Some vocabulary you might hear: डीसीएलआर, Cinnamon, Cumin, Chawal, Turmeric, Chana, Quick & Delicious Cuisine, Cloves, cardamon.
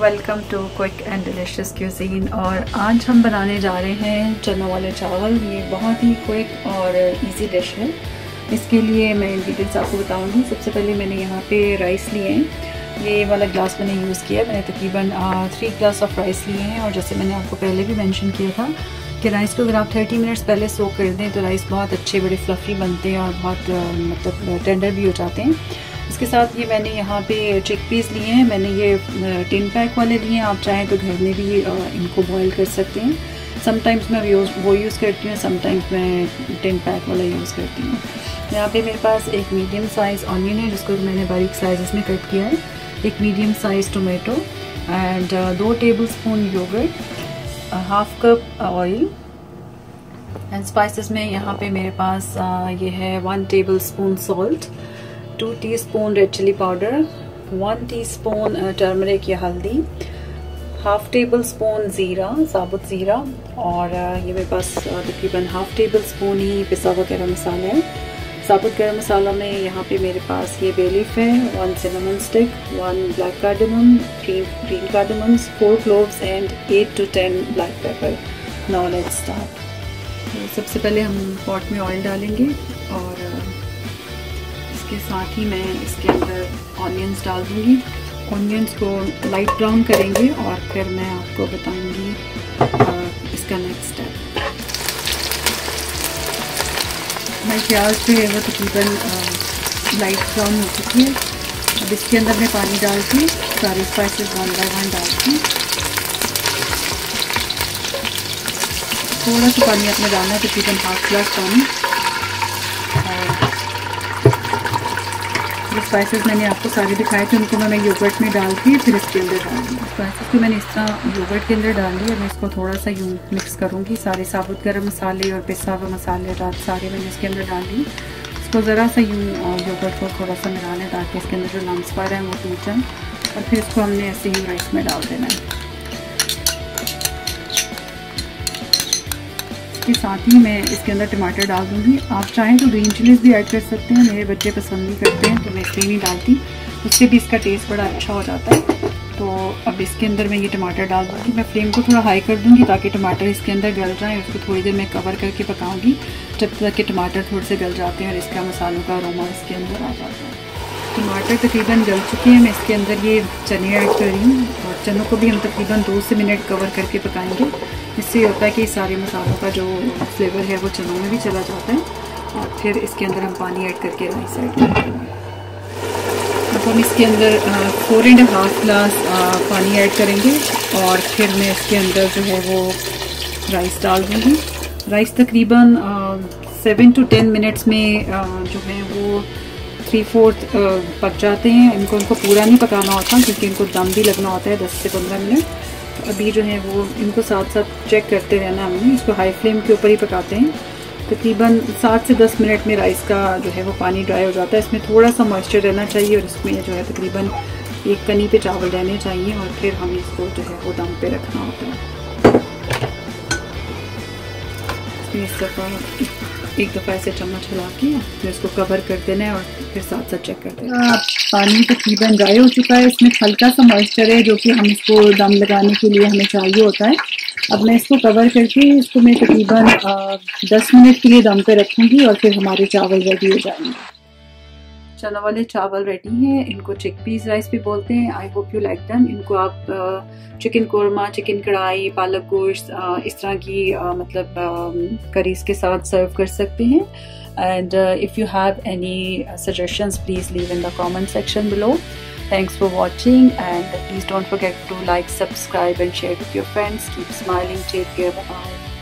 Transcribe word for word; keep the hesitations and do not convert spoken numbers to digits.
Welcome to quick and delicious cuisine. और आज हम बनाने जा रहे हैं चना वाले चावल। ये बहुत ही क्विक और इजी डिश है। इसके लिए मैं इंग्रेडिएंट्स आपको बताऊंगी। सबसे पहले मैंने यहाँ पे राइस लिए हैं। ये वाला ग्लास मैंने यूज़ किया। मैंने तकरीबन थ्री ग्लास ऑफ राइस लिए हैं। और जैसे मैंने आपको पहले भी मैंशन किया था कि राइस को अगर आप थर्टी मिनट्स पहले सोक कर दें तो राइस बहुत अच्छे बड़े फ्लफ़ी बनते हैं और बहुत मतलब टेंडर भी हो जाते हैं। इसके साथ ये मैंने यहाँ पे चिकपीस लिए हैं। मैंने ये टिन पैक वाले लिए हैं। आप चाहें तो घर में भी इनको बॉईल कर सकते हैं। समटाइम्स मैं वो यूज़ करती हूँ, समटाइम्स मैं टिन पैक वाला यूज़ करती हूँ। यहाँ पे मेरे पास एक मीडियम साइज़ ऑनियन है जिसको मैंने बारीक साइज़ में कट किया है, एक मीडियम साइज़ टोमेटो एंड दो tablespoon yogurt, half cup oil and spices में यहाँ पर मेरे पास ये है one tablespoon salt, two teaspoon red chilli powder, one teaspoon turmeric या हल्दी, हाफ टेबल स्पून ज़ीरा, साबुत ज़ीरा, और ये मेरे पास तकरीबन हाफ टेबल स्पून ही पिसा हुआ गर्म मसाला है। साबुत गर्म मसाला में यहाँ पे मेरे पास ये बे लीफ है, one cinnamon stick, one black cardamom, three green cardamoms, four cloves and eight to ten black pepper. Now let's start. सबसे पहले हम पॉट में ऑयल डालेंगे और के साथ ही मैं इसके अंदर ऑनियंस डाल दूँगी। ऑनियंस को लाइट ब्राउन करेंगे और फिर मैं आपको बताऊँगी इसका नेक्स्ट स्टेप। मैं प्याज जो है वो तकरीबन लाइट ब्राउन हो चुकी है। अब इसके अंदर मैं पानी डाल के सारे स्पाइसेस वन बाय वन डाल के थोड़ा सा पानी अपने डालना है, तकरीबन हाफ ग्लास पानी। स्पाइसेस मैंने आपको सारे दिखाए थे, उनको मैं योगर्ट में डाल के फिर इसके अंदर डालूंगी। स्पाइसेस को मैंने इस तरह योगर्ट के अंदर डाल दी और मैं इसको थोड़ा सा यूँ मिक्स करूँगी। सारे साबुत गर्म मसाले और पिसा हुआ मसाले रात सारे मैंने इसके अंदर डाल दी। इसको ज़रा सा यूँ योगर्ट को थोड़ा सा मिलाना है ताकि इसके अंदर जो लम्स वगैरह हैं वो टूट जाएँ, और फिर इसको हमने ऐसे ही राइस में डाल देना है। के साथ ही मैं इसके अंदर टमाटर डाल दूँगी। आप चाहें तो ग्रीन चिलीज़ भी ऐड कर सकते हैं। मेरे बच्चे पसंद नहीं करते हैं तो मैं इसलिए नहीं डालती, उससे भी इसका टेस्ट बड़ा अच्छा हो जाता है। तो अब इसके अंदर मैं ये टमाटर डाल दूँगी। मैं फ्लेम को थोड़ा हाई कर दूँगी ताकि टमाटर इसके अंदर गल जाएँ। उसको थोड़ी देर मैं कवर करके पकाऊँगी जब तक कि टमाटर थोड़े से गल जाते हैं और इसका मसालों का अरोमा इसके अंदर आ जाता है। टमाटर तकरीबन गल चुके हैं। मैं इसके अंदर ये चने ऐड कर रही हूँ और चनों को भी हम तकरीबन दो से मिनट कवर करके पकाएंगे। इससे होता है कि सारे मसालों का जो फ्लेवर है वो चनों में भी चला जाता है। और फिर इसके अंदर हम पानी ऐड करके राइस ऐड कर देंगे। अब हम इसके अंदर फोर एंड हाफ ग्लास पानी ऐड करेंगे और फिर मैं इसके अंदर जो है वो राइस डाल दूँगी। राइस तकरीबन सेवन टू टेन मिनट्स में आ, जो है वो थ्री फोर्थ पक जाते हैं। इनको इनको पूरा नहीं पकाना होता क्योंकि इनको दम भी लगना होता है दस से पंद्रह मिनट। तो अभी जो है वो इनको साथ साथ चेक करते रहना। हमने इसको हाई फ्लेम के ऊपर ही पकाते हैं। तकरीबन सात से दस मिनट में राइस का जो है वो पानी ड्राई हो जाता है। इसमें थोड़ा सा मॉइस्चर रहना चाहिए और इसमें जो है तकरीबन एक कनी पे चावल रहने चाहिए और फिर हमें इसको जो है वो दम पे रखना होता है। इसका एक दफ़ा ऐसे चम्मच हिला के फिर इसको कवर कर देना है और फिर साथ साथ चेक कर देना है। पानी तकरीबन ड्राई हो चुका है। इसमें हल्का सा मॉइस्चर है जो कि हम इसको दम लगाने के लिए हमें चाहिए होता है। अब मैं इसको कवर करके इसको मैं तकरीबन दस मिनट के लिए दम पर रखूँगी और फिर हमारे चावल रेडी हो जाएंगे। चना वाले चावल रेडी हैं। इनको चिकपीस राइस भी बोलते हैं। I hope you like them. इनको आप चिकन कोरमा, चिकन कढ़ाई, पालक गोश्त, इस तरह की आ, मतलब करीज के साथ सर्व कर सकते हैं। And if you have any suggestions please leave in the comment section below. Thanks for watching and please don't forget to like, subscribe and share with your friends. Keep smiling, take care, bye.